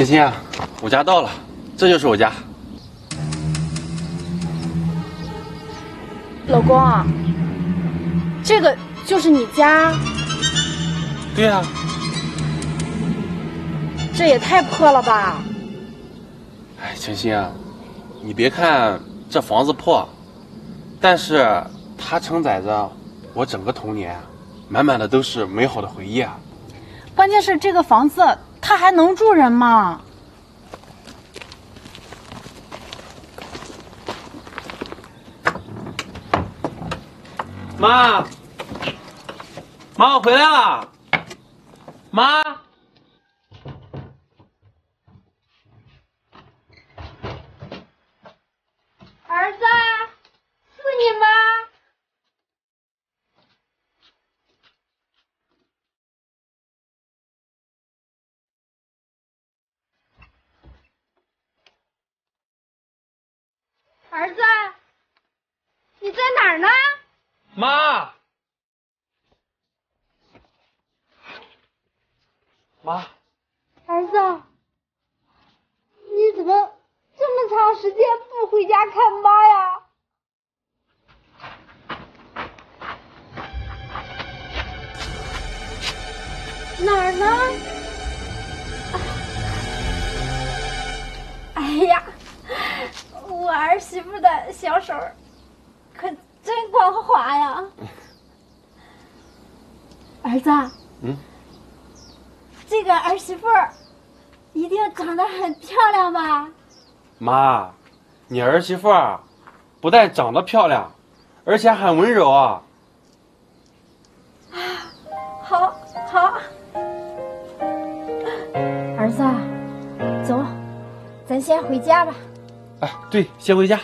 欣欣啊，我家到了，这就是我家。老公啊，这个就是你家？对啊。这也太破了吧！哎，欣欣啊，你别看这房子破，但是它承载着我整个童年，满满的都是美好的回忆啊。关键是这个房子。 他还能住人吗？妈，妈，我回来了。妈，儿子，是你吗？儿子，你在哪儿呢？妈，妈，儿子，你怎么这么长时间不回家看妈呀？哪儿呢？哎呀！ 我儿媳妇的小手可真光滑呀！儿子，嗯，这个儿媳妇一定长得很漂亮吧？妈，你儿媳妇不但长得漂亮，而且很温柔啊！啊，好，好，儿子，走，咱先回家吧。 哎，对，先回家。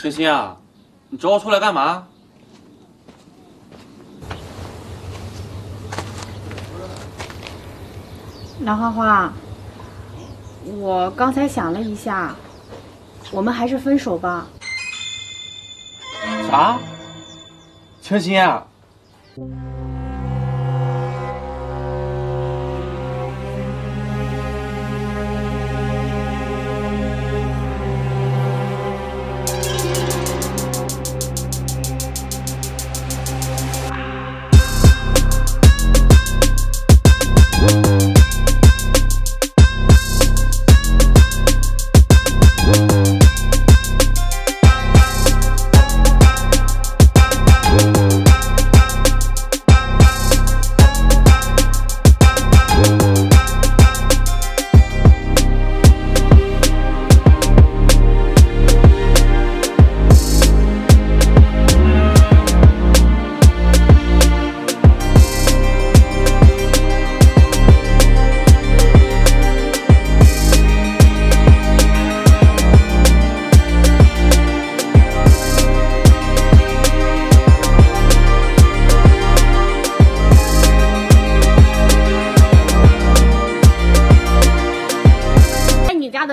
欣欣啊，你找我出来干嘛？老花花，我刚才想了一下，我们还是分手吧。啥？欣欣啊！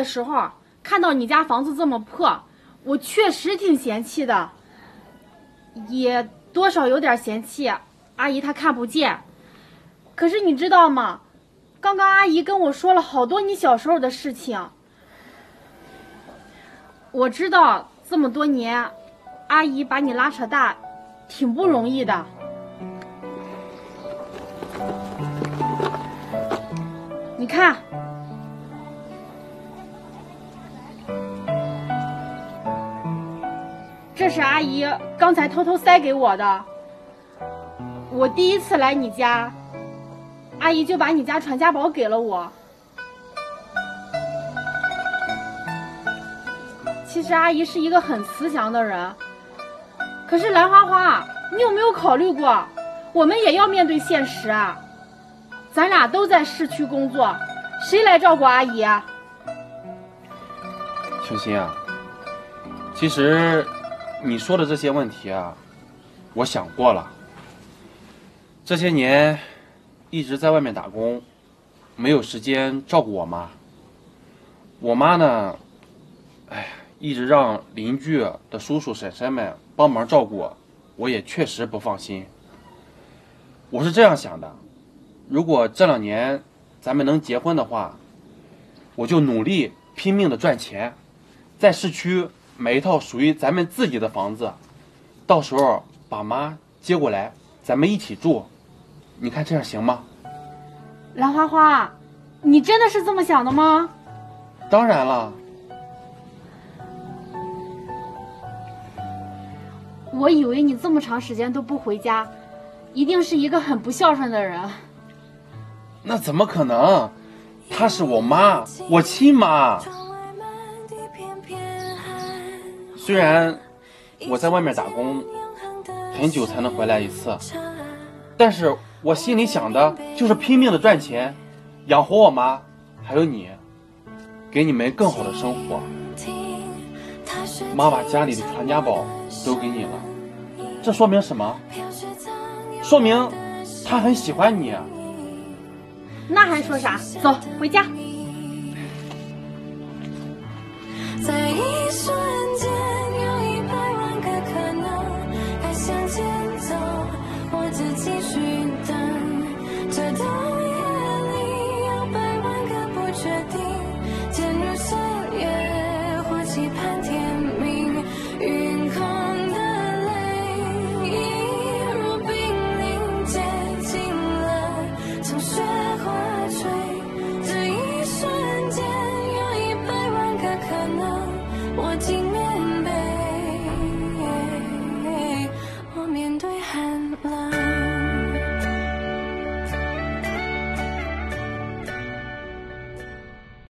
时候看到你家房子这么破，我确实挺嫌弃的，也多少有点嫌弃。阿姨她看不见，可是你知道吗？刚刚阿姨跟我说了好多你小时候的事情。我知道这么多年，阿姨把你拉扯大，挺不容易的。你看。 这是阿姨刚才偷偷塞给我的。我第一次来你家，阿姨就把你家传家宝给了我。其实阿姨是一个很慈祥的人，可是兰花花，你有没有考虑过，我们也要面对现实啊？咱俩都在市区工作，谁来照顾阿姨啊？清新啊，其实你说的这些问题啊，我想过了。这些年一直在外面打工，没有时间照顾我妈。我妈呢，哎，一直让邻居的叔叔婶婶们帮忙照顾我，我也确实不放心。我是这样想的，如果这两年咱们能结婚的话，我就努力拼命的赚钱，在市区买一套属于咱们自己的房子，到时候把妈接过来，咱们一起住，你看这样行吗？蓝花花，你真的是这么想的吗？当然了，我以为你这么长时间都不回家，一定是一个很不孝顺的人。那怎么可能？她是我妈，我亲妈。虽然我在外面打工，很久才能回来一次，但是我心里想的就是拼命的赚钱，养活我妈，还有你。给你们更好的生活，妈把家里的传家宝都给你了，这说明什么？说明她很喜欢你啊。那还说啥？走，回家。